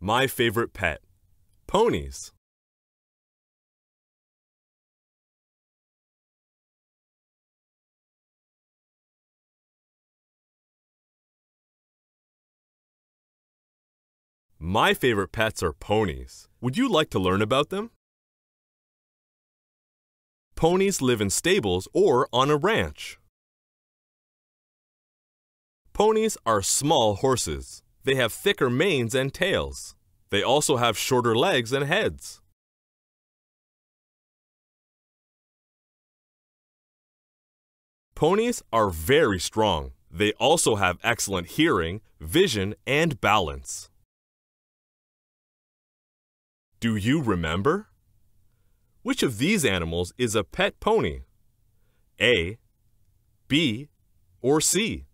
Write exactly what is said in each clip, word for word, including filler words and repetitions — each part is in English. My favorite pet, ponies. My favorite pets are ponies. Would you like to learn about them? Ponies live in stables or on a ranch. Ponies are small horses. They have thicker manes and tails. They also have shorter legs and heads. Ponies are very strong. They also have excellent hearing, vision, and balance. Do you remember? Which of these animals is a pet pony? A, B, or C?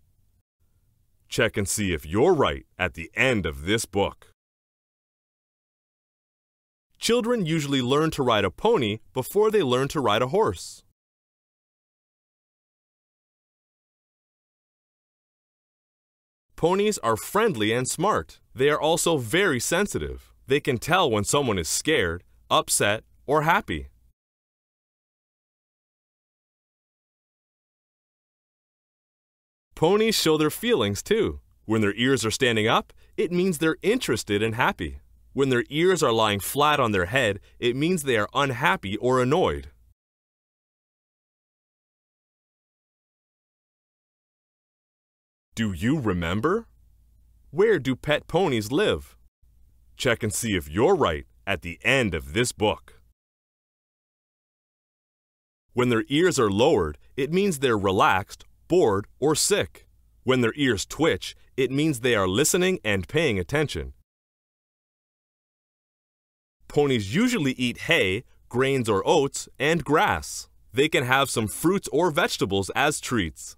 Check and see if you're right at the end of this book. Children usually learn to ride a pony before they learn to ride a horse. Ponies are friendly and smart. They are also very sensitive. They can tell when someone is scared, upset, or happy. Ponies show their feelings too. When their ears are standing up, it means they're interested and happy. When their ears are lying flat on their head, it means they are unhappy or annoyed. Do you remember? Where do pet ponies live? Check and see if you're right at the end of this book. When their ears are lowered, it means they're relaxed, bored, or sick. When their ears twitch, it means they are listening and paying attention. Ponies usually eat hay, grains or oats, and grass. They can have some fruits or vegetables as treats.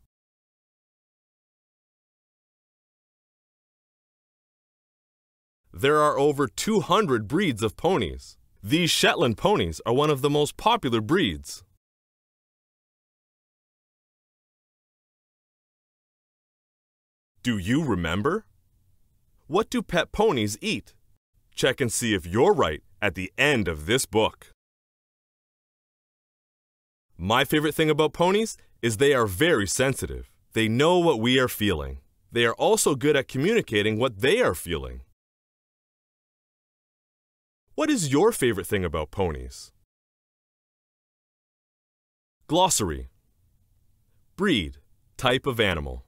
There are over two hundred breeds of ponies. These Shetland ponies are one of the most popular breeds. Do you remember? What do pet ponies eat? Check and see if you're right at the end of this book. My favorite thing about ponies is they are very sensitive. They know what we are feeling. They are also good at communicating what they are feeling. What is your favorite thing about ponies? Glossary. Breed, type of animal.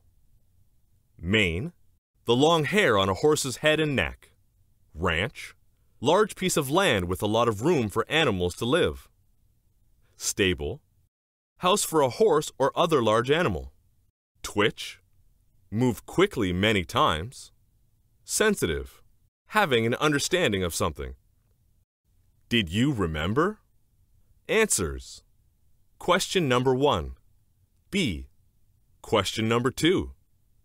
Mane, the long hair on a horse's head and neck. Ranch, large piece of land with a lot of room for animals to live. Stable, house for a horse or other large animal. Twitch, move quickly many times. Sensitive, having an understanding of something. Did you remember? Answers. Question number one, B. Question number two,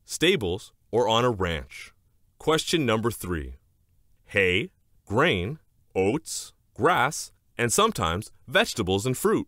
stables or on a ranch. Question number three, hay, grain, oats, grass, and sometimes vegetables and fruit.